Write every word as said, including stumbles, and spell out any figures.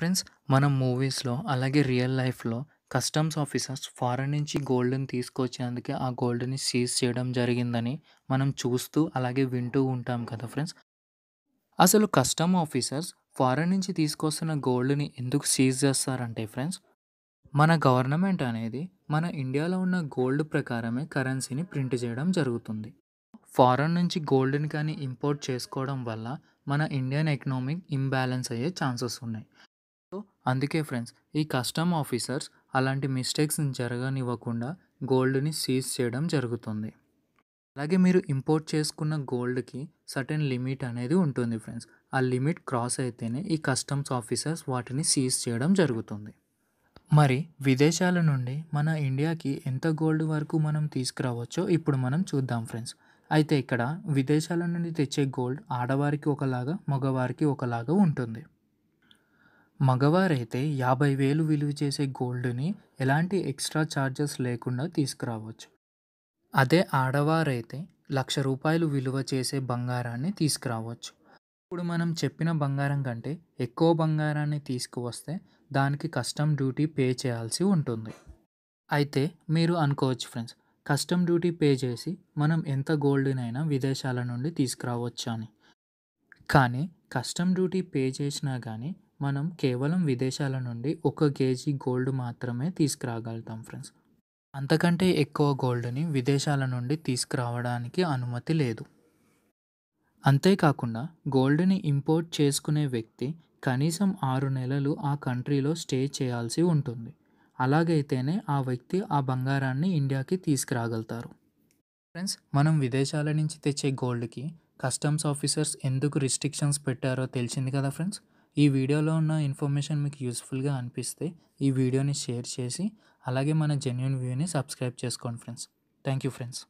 Friends మనం మూవీస్లో అలాగే రియల్ లైఫ్లో కస్టమ్స్ ఆఫీసర్స్ ఫారెన్ నుంచి గోల్డ్ని తీసుకొచ్చినందుకే ఆ గోల్డ్ని సీజ్ చేయడం జరిగిందని మనం చూస్తూ అలాగే వింటూ ఉంటాం కదా ఫ్రెండ్స్. అసలు కస్టమ్ ఆఫీసర్స్ ఫారెన్ నుంచి తీసుకొస్తున్న గోల్డ్ని ఎందుకు సీజ్ చేస్తారంటే ఫ్రెండ్స్, మన గవర్నమెంట్ అనేది మన ఇండియాలో ఉన్న గోల్డ్ ప్రకారమే కరెన్సీని ప్రింట్ చేయడం జరుగుతుంది. ఫారెన్ నుంచి గోల్డ్ని కానీ ఇంపోర్ట్ చేసుకోవడం వల్ల మన ఇండియన్ ఎకనామిక్ ఇంబ్యాలెన్స్ అయ్యే ఛాన్సెస్ ఉన్నాయి. సో అందుకే ఫ్రెండ్స్ ఈ కస్టమ్ ఆఫీసర్స్ అలాంటి మిస్టేక్స్ని జరగనివ్వకుండా గోల్డ్ని సీజ్ చేయడం జరుగుతుంది. అలాగే మీరు ఇంపోర్ట్ చేసుకున్న గోల్డ్కి సర్టెన్ లిమిట్ అనేది ఉంటుంది ఫ్రెండ్స్. ఆ లిమిట్ క్రాస్ అయితేనే ఈ కస్టమ్స్ ఆఫీసర్స్ వాటిని సీజ్ చేయడం జరుగుతుంది. మరి విదేశాల నుండి మన ఇండియాకి ఎంత గోల్డ్ వరకు మనం తీసుకురావచ్చో ఇప్పుడు మనం చూద్దాం ఫ్రెండ్స్. అయితే ఇక్కడ విదేశాల నుండి తెచ్చే గోల్డ్ ఆడవారికి ఒకలాగా మగవారికి ఒకలాగా ఉంటుంది. మగవారైతే యాభై వేలు విలువ చేసే గోల్డ్ని ఎలాంటి ఎక్స్ట్రా ఛార్జెస్ లేకుండా తీసుకురావచ్చు. అదే ఆడవారైతే లక్ష రూపాయలు విలువ చేసే బంగారాన్ని తీసుకురావచ్చు. ఇప్పుడు మనం చెప్పిన బంగారం కంటే ఎక్కువ బంగారాన్ని తీసుకువస్తే దానికి కస్టమ్ డ్యూటీ పే చేయాల్సి ఉంటుంది. అయితే మీరు అనుకోవచ్చు ఫ్రెండ్స్, కస్టమ్ డ్యూటీ పే చేసి మనం ఎంత గోల్డ్నైనా విదేశాల నుండి తీసుకురావచ్చు అని. కానీ కస్టమ్ డ్యూటీ పే చేసినా కానీ మనం కేవలం విదేశాల నుండి ఒక కేజీ గోల్డ్ మాత్రమే తీసుకురాగలుగుతాం ఫ్రెండ్స్. అంతకంటే ఎక్కువ గోల్డ్ని విదేశాల నుండి తీసుకురావడానికి అనుమతి లేదు. అంతేకాకుండా గోల్డ్ని ఇంపోర్ట్ చేసుకునే వ్యక్తి కనీసం ఆరు నెలలు ఆ కంట్రీలో స్టే చేయాల్సి ఉంటుంది. అలాగైతేనే ఆ వ్యక్తి ఆ బంగారాన్ని ఇండియాకి తీసుకురాగలుగుతారు. ఫ్రెండ్స్ మనం విదేశాల నుంచి తెచ్చే గోల్డ్కి కస్టమ్స్ ఆఫీసర్స్ ఎందుకు రిస్ట్రిక్షన్స్ పెట్టారో తెలిసింది కదా ఫ్రెండ్స్. ఈ వీడియోలో ఉన్న ఇన్ఫర్మేషన్ మీకు యూస్ఫుల్గా అనిపిస్తే ఈ వీడియోని షేర్ చేసి అలాగే మన జెన్యూన్ వ్యూని సబ్స్క్రైబ్ చేసుకోండి ఫ్రెండ్స్. Thank you friends.